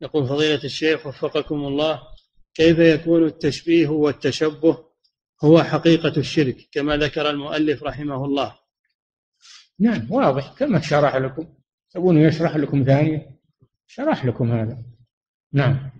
يقول فضيلة الشيخ وفقكم الله، كيف يكون التشبيه والتشبه هو حقيقة الشرك كما ذكر المؤلف رحمه الله؟ نعم واضح كما شرح لكم. تبون يشرح لكم ثانية؟ شرح لكم هذا. نعم.